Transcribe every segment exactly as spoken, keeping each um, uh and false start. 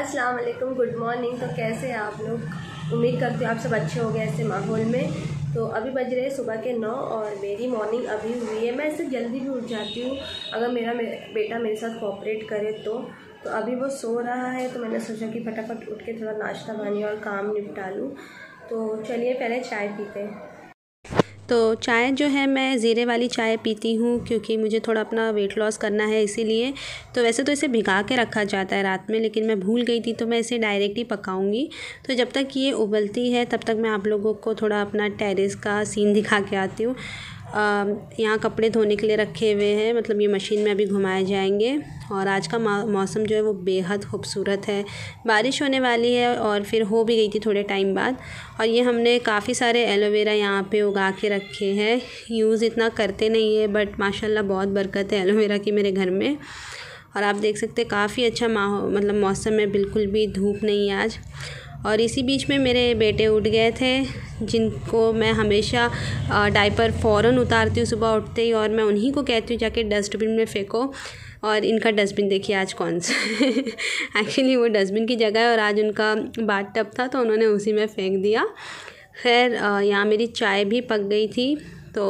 अस्सलाम वालेकुम, good morning. तो कैसे हैं आप लोग? उम्मीद करती हूँ आप सब अच्छे हो गए ऐसे माहौल में। तो अभी बज रहे हैं सुबह के नौ और मेरी मॉर्निंग अभी हुई है। मैं इससे जल्दी भी उठ जाती हूँ अगर मेरा बेटा मेरे साथ कोऑपरेट करे तो। तो अभी वो सो रहा है तो मैंने सोचा कि फटाफट उठ के थोड़ा नाश्ता पानी और काम निपटा लूँ। तो चलिए पहले चाय पीते हैं। तो चाय जो है मैं ज़ीरे वाली चाय पीती हूँ क्योंकि मुझे थोड़ा अपना वेट लॉस करना है इसीलिए। तो वैसे तो इसे भिगा के रखा जाता है रात में, लेकिन मैं भूल गई थी तो मैं इसे डायरेक्ट ही पकाऊंगी। तो जब तक ये उबलती है तब तक मैं आप लोगों को थोड़ा अपना टेरेस का सीन दिखा के आती हूँ। यहाँ कपड़े धोने के लिए रखे हुए हैं, मतलब ये मशीन में अभी घुमाए जाएंगे। और आज का मौसम जो है वो बेहद खूबसूरत है, बारिश होने वाली है और फिर हो भी गई थी थोड़े टाइम बाद। और ये हमने काफ़ी सारे एलोवेरा यहाँ पे उगा के रखे हैं। यूज़ इतना करते नहीं है बट माशाल्लाह बहुत बरकत है एलोवेरा की मेरे घर में। और आप देख सकते हैं काफ़ी अच्छा मतलब मौसम है, बिल्कुल भी धूप नहीं है आज। और इसी बीच में मेरे बेटे उठ गए थे जिनको मैं हमेशा डायपर फ़ौरन उतारती हूँ सुबह उठते ही, और मैं उन्हीं को कहती हूँ जाके डस्टबिन में फेंको। और इनका डस्टबिन देखिए आज कौन सा एक्चुअली वो डस्टबिन की जगह है और आज उनका बाथ टब था तो उन्होंने उसी में फेंक दिया। खैर यहाँ मेरी चाय भी पक गई थी तो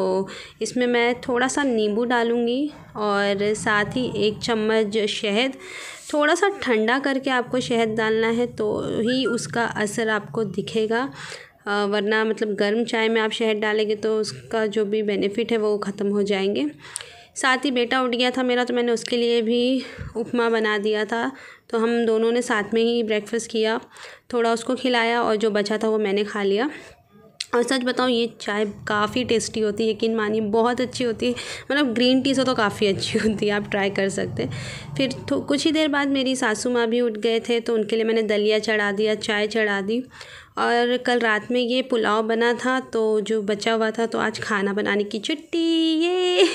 इसमें मैं थोड़ा सा नींबू डालूँगी और साथ ही एक चम्मच शहद, थोड़ा सा ठंडा करके आपको शहद डालना है तो ही उसका असर आपको दिखेगा, वरना मतलब गर्म चाय में आप शहद डालेंगे तो उसका जो भी बेनिफिट है वो ख़त्म हो जाएंगे। साथ ही बेटा उठ गया था मेरा तो मैंने उसके लिए भी उपमा बना दिया था। तो हम दोनों ने साथ में ही ब्रेकफास्ट किया, थोड़ा उसको खिलाया और जो बचा था वो मैंने खा लिया। और सच बताऊँ ये चाय काफ़ी टेस्टी होती है, यकीन मानिए बहुत अच्छी होती है, मतलब ग्रीन टी से तो काफ़ी अच्छी होती है, आप ट्राई कर सकते हैं। फिर कुछ ही देर बाद मेरी सासू माँ भी उठ गए थे तो उनके लिए मैंने दलिया चढ़ा दिया, चाय चढ़ा दी। और कल रात में ये पुलाव बना था तो जो बचा हुआ था तो आज खाना बनाने की छुट्टी, ये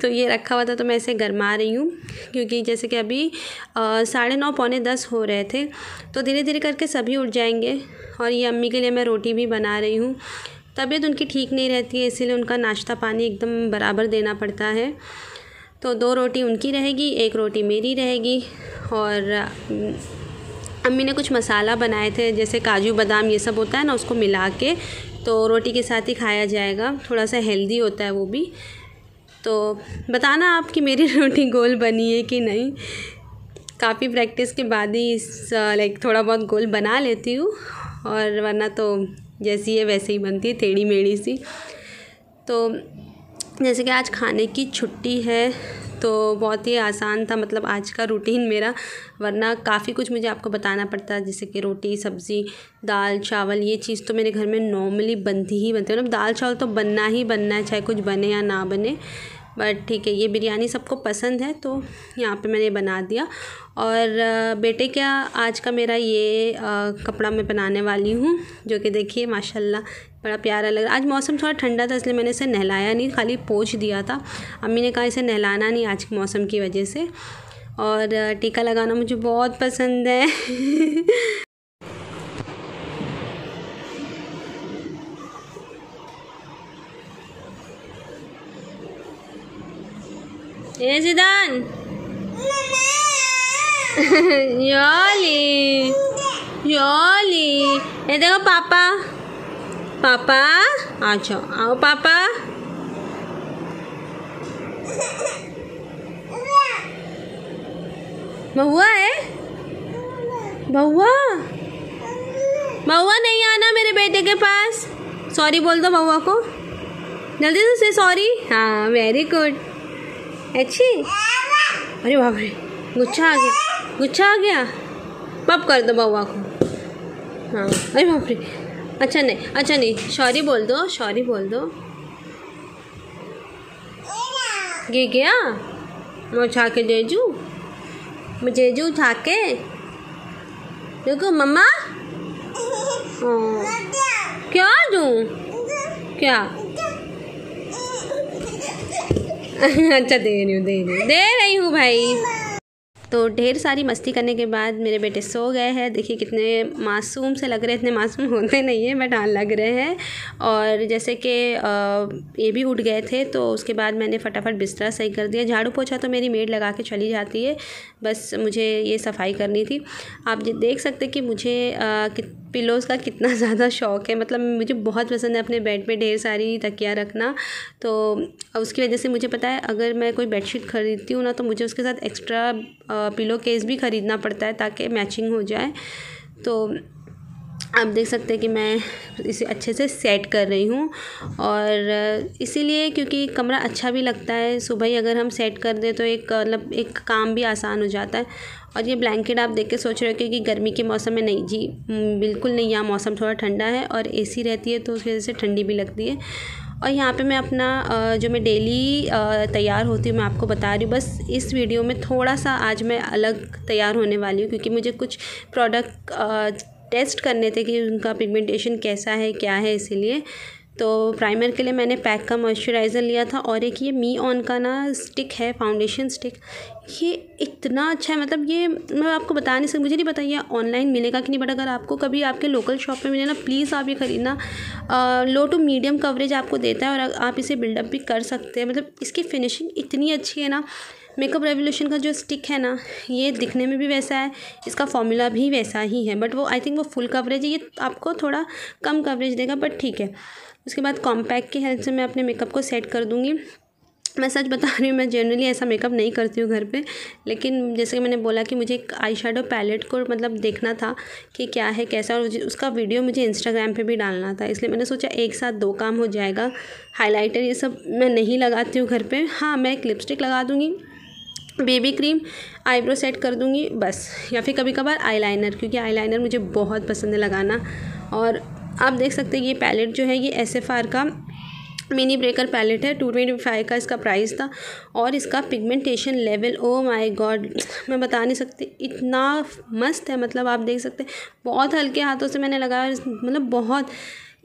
तो ये रखा हुआ था तो मैं इसे गरमा रही हूँ क्योंकि जैसे कि अभी साढ़े नौ पौने दस हो रहे थे तो धीरे धीरे करके सभी उठ जाएंगे। और ये अम्मी के लिए मैं रोटी भी बना रही हूँ, तबीयत उनकी ठीक नहीं रहती है इसीलिए उनका नाश्ता पानी एकदम बराबर देना पड़ता है। तो दो रोटी उनकी रहेगी, एक रोटी मेरी रहेगी। और अम्मी ने कुछ मसाला बनाए थे जैसे काजू बादाम ये सब होता है ना, उसको मिला के तो रोटी के साथ ही खाया जाएगा, थोड़ा सा हेल्दी होता है वो भी। तो बताना आप कि मेरी रोटी गोल बनी है कि नहीं, काफ़ी प्रैक्टिस के बाद ही इस लाइक थोड़ा बहुत गोल बना लेती हूँ और वरना तो जैसी है वैसे ही बनती है, टेढ़ी मेढ़ी सी। तो जैसे कि आज खाने की छुट्टी है तो बहुत ही आसान था मतलब आज का रूटीन मेरा, वरना काफ़ी कुछ मुझे आपको बताना पड़ता है जैसे कि रोटी सब्ज़ी दाल चावल, ये चीज़ तो मेरे घर में नॉर्मली बनती ही बनती है, मतलब दाल चावल तो बनना ही बनना है चाहे कुछ बने या ना बने। बट ठीक है, ये बिरयानी सबको पसंद है तो यहाँ पे मैंने बना दिया। और बेटे क्या आज का मेरा ये आ, कपड़ा मैं बनाने वाली हूँ जो कि देखिए माशाल्लाह बड़ा प्यारा लग रहा। आज मौसम थोड़ा ठंडा था इसलिए मैंने इसे नहलाया नहीं, खाली पोंछ दिया था। अम्मी ने कहा इसे नहलाना नहीं आज के मौसम की वजह से। और टीका लगाना मुझे बहुत पसंद है ए जिदान योली योली, ये देखो पापा पापा आ जाओ, आओ पापा। बहुआ है, बहुआ बहुआ नहीं आना मेरे बेटे के पास, सॉरी बोल दो बहुआ को जल्दी से, से सॉरी। हाँ वेरी गुड, अच्छी। अरे बाप रे गुच्छा आ गया, गुच्छा आ गया, पप कर दो बउआ को। हाँ अरे बाप रे, अच्छा नहीं अच्छा नहीं, सॉरी बोल दो सॉरी बोल दो। गिर गया, मैं उठा के जेजू मैं जेजू उठा के देखो मम्मा। हाँ क्या दूँ क्या? अच्छा दे रही हूँ दे रही हूँ दे रही हूँ भाई। तो ढेर सारी मस्ती करने के बाद मेरे बेटे सो गए हैं। देखिए कितने मासूम से लग रहे हैं, इतने मासूम होते नहीं हैं बट हाँ लग रहे हैं। और जैसे कि ये भी उठ गए थे तो उसके बाद मैंने फटाफट बिस्तर सही कर दिया। झाड़ू पोछा तो मेरी मेड लगा के चली जाती है, बस मुझे ये सफाई करनी थी। आप देख सकते कि मुझे पिलोज़ का कितना ज़्यादा शौक़ है, मतलब मुझे बहुत पसंद है अपने बेड पे ढेर सारी तकिया रखना। तो उसकी वजह से मुझे पता है अगर मैं कोई बेडशीट ख़रीदती हूँ ना तो मुझे उसके साथ एक्स्ट्रा पिलो केस भी ख़रीदना पड़ता है ताकि मैचिंग हो जाए। तो आप देख सकते हैं कि मैं इसे अच्छे से सेट कर रही हूँ और इसीलिए क्योंकि कमरा अच्छा भी लगता है, सुबह ही अगर हम सेट कर दें तो एक मतलब एक काम भी आसान हो जाता है। और ये ब्लैंकेट आप देख के सोच रहे हो कि गर्मी के मौसम में, नहीं जी बिल्कुल नहीं, यहाँ मौसम थोड़ा ठंडा है और एसी रहती है तो उसकी वजह से ठंडी भी लगती है। और यहाँ पे मैं अपना जो मैं डेली तैयार होती हूँ मैं आपको बता रही हूँ, बस इस वीडियो में थोड़ा सा आज मैं अलग तैयार होने वाली हूँ क्योंकि मुझे कुछ प्रोडक्ट टेस्ट करने थे कि उनका पिगमेंटेशन कैसा है क्या है। इसीलिए तो प्राइमर के लिए मैंने पैक का मॉइस्चराइज़र लिया था और एक ये मी ऑन का ना स्टिक है, फाउंडेशन स्टिक, ये इतना अच्छा है, मतलब ये मैं आपको बता नहीं सकती, मुझे नहीं पता ये ऑनलाइन मिलेगा कि नहीं, बट अगर आपको कभी आपके लोकल शॉप में मिले ना प्लीज़ आप ये ख़रीदना। लो टू मीडियम कवरेज आपको देता है और आप इसे बिल्डअप भी कर सकते हैं, मतलब इसकी फिनिशिंग इतनी अच्छी है ना। मेकअप रेवोल्यूशन का जो स्टिक है ना ये दिखने में भी वैसा है, इसका फॉर्मूला भी वैसा ही है, बट वो आई थिंक वो फुल कवरेज है, ये आपको थोड़ा कम कवरेज देगा बट ठीक है। उसके बाद कॉम्पैक्ट की हेल्प से मैं अपने मेकअप को सेट कर दूँगी। मैं सच बता रही हूँ, मैं जनरली ऐसा मेकअप नहीं करती हूँ घर पे, लेकिन जैसे कि मैंने बोला कि मुझे एक आई शेडो पैलेट को मतलब देखना था कि क्या है कैसा, और उसका वीडियो मुझे इंस्टाग्राम पे भी डालना था, इसलिए मैंने सोचा एक साथ दो काम हो जाएगा। हाईलाइटर ये सब मैं नहीं लगाती हूँ घर पर, हाँ मैं एक लिपस्टिक लगा दूँगी, बेबी क्रीम, आईब्रो सेट कर दूँगी बस, या फिर कभी कभार आईलाइनर क्योंकि आईलाइनर मुझे बहुत पसंद है लगाना। और आप देख सकते हैं ये पैलेट जो है ये एस एफ आर का मिनी ब्रेकर पैलेट है, टू ट्वेंटी फाइव का इसका प्राइस था। और इसका pigmentation level oh my God मैं बता नहीं सकती, इतना मस्त है, मतलब आप देख सकते हैं बहुत हल्के हाथों से मैंने लगाया, मतलब बहुत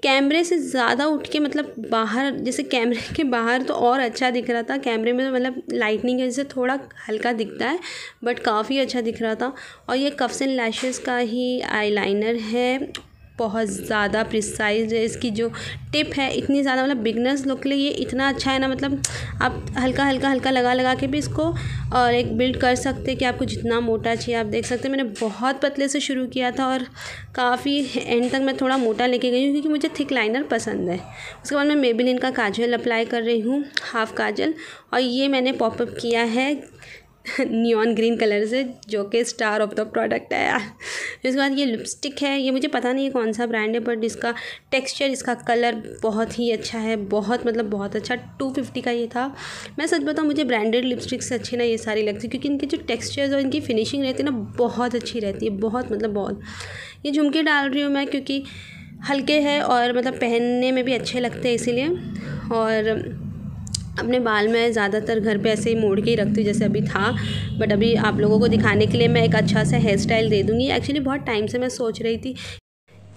कैमरे से ज़्यादा उठ के, मतलब बाहर जैसे कैमरे के बाहर तो और अच्छा दिख रहा था, कैमरे में तो मतलब लाइटनिंग की वजह से थोड़ा हल्का दिखता है बट काफ़ी अच्छा दिख रहा था। और ये कफ्स एंड लैशेज़ का ही आईलाइनर है, बहुत ज़्यादा प्रिसाइज है, इसकी जो टिप है इतनी ज़्यादा, मतलब बिगनर्स लोग के लिए ये इतना अच्छा है ना, मतलब आप हल्का हल्का हल्का लगा लगा के भी इसको और एक बिल्ड कर सकते हैं कि आपको जितना मोटा चाहिए। आप देख सकते हैं मैंने बहुत पतले से शुरू किया था और काफ़ी एंड तक मैं थोड़ा मोटा लेके गई हूँ क्योंकि मुझे थिक लाइनर पसंद है। उसके बाद मैं मेबेलिन का काजल अप्लाई कर रही हूँ, हाफ़ काजल, और ये मैंने पॉपअप किया है नियॉन ग्रीन कलर से जो कि स्टार ऑफ द प्रोडक्ट है यार। इसके बाद ये लिपस्टिक है, ये मुझे पता नहीं है कौन सा ब्रांड है बट इसका टेक्सचर, इसका कलर बहुत ही अच्छा है, बहुत मतलब बहुत अच्छा। टू फिफ्टी का ये था। मैं सच बताऊँ मुझे ब्रांडेड लिपस्टिक्स अच्छी ना ये सारी लगती है क्योंकि इनके जो टेक्सचर्स और इनकी फिनिशिंग रहती है ना बहुत अच्छी रहती है, बहुत मतलब बहुत। ये झुमके डाल रही हूँ मैं क्योंकि हल्के हैं और मतलब पहनने में भी अच्छे लगते हैं इसीलिए। और अपने बाल मैं ज़्यादातर घर पे ऐसे ही मोड़ के ही रखती हूँ जैसे अभी था, बट अभी आप लोगों को दिखाने के लिए मैं एक अच्छा सा हेयर स्टाइल दे दूँगी। एक्चुअली बहुत टाइम से मैं सोच रही थी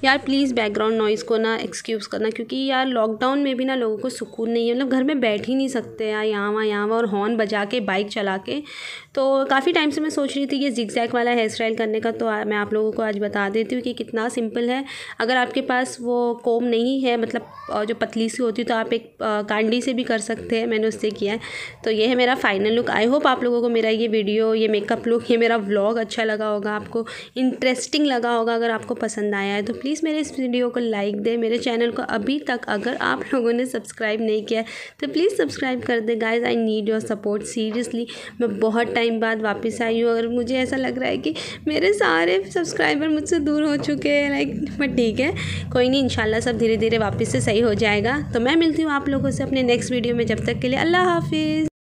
यार प्लीज़ बैकग्राउंड नॉइज़ को ना एक्सक्यूज़ करना क्योंकि यार लॉकडाउन में भी ना लोगों को सुकून नहीं है, मतलब घर में बैठ ही नहीं सकते यार, यहाँ वहाँ यहाँ वहाँ और हॉर्न बजा के बाइक चला के। तो काफ़ी टाइम से मैं सोच रही थी ये जिगजैग वाला हेयर स्टाइल करने का, तो आ, मैं आप लोगों को आज बता देती हूँ कि कितना सिंपल है। अगर आपके पास वो कोम नहीं है, मतलब जो पतली सी होती है, तो आप एक कांडी से भी कर सकते हैं, मैंने उससे किया है। तो ये है मेरा फाइनल लुक। आई होप आप लोगों को मेरा ये वीडियो, ये मेकअप लुक, ये मेरा व्लॉग अच्छा लगा होगा, आपको इंटरेस्टिंग लगा होगा। अगर आपको पसंद आया है तो प्लीज़ मेरे इस वीडियो को लाइक दें। मेरे चैनल को अभी तक अगर आप लोगों ने सब्सक्राइब नहीं किया है तो प्लीज़ सब्सक्राइब कर दें guys, I need your support seriously. मैं बहुत टाइम बाद वापस आई हूँ और मुझे ऐसा लग रहा है कि मेरे सारे सब्सक्राइबर मुझसे दूर हो चुके हैं लाइक, बट ठीक है कोई नहीं, इंशाल्लाह सब धीरे धीरे वापस से सही हो जाएगा। तो मैं मिलती हूँ आप लोगों से अपने नेक्स्ट वीडियो में, जब तक के लिए अल्लाह हाफिज़।